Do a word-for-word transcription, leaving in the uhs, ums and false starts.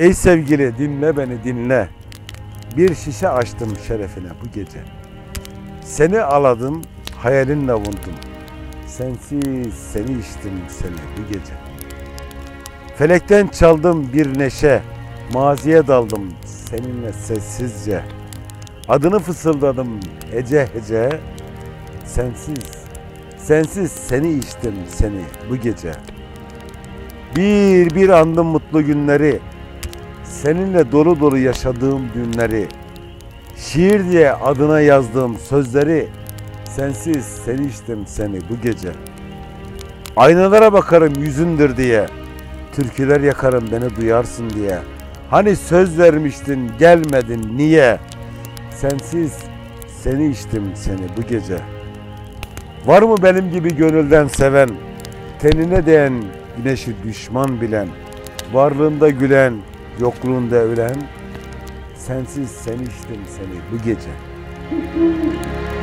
Ey sevgili dinle beni dinle. Bir şişe açtım şerefine bu gece. Seni aladım, hayalinle vurdum. Sensiz seni içtim seni bu gece. Felekten çaldım bir neşe. Maziye daldım seninle sessizce. Adını fısıldadım hece hece. Sensiz, sensiz seni içtim seni bu gece. Bir bir andım mutlu günleri. Seninle dolu dolu yaşadığım günleri. Şiir diye adına yazdığım sözleri. Sensiz seni içtim seni bu gece. Aynalara bakarım yüzündür diye. Türküler yakarım beni duyarsın diye. Hani söz vermiştin gelmedin niye? Sensiz seni içtim seni bu gece. Var mı benim gibi gönülden seven, tenine değen güneşi düşman bilen, varlığında gülen, yokluğunda ölen? Sensiz seni içtim seni bu gece.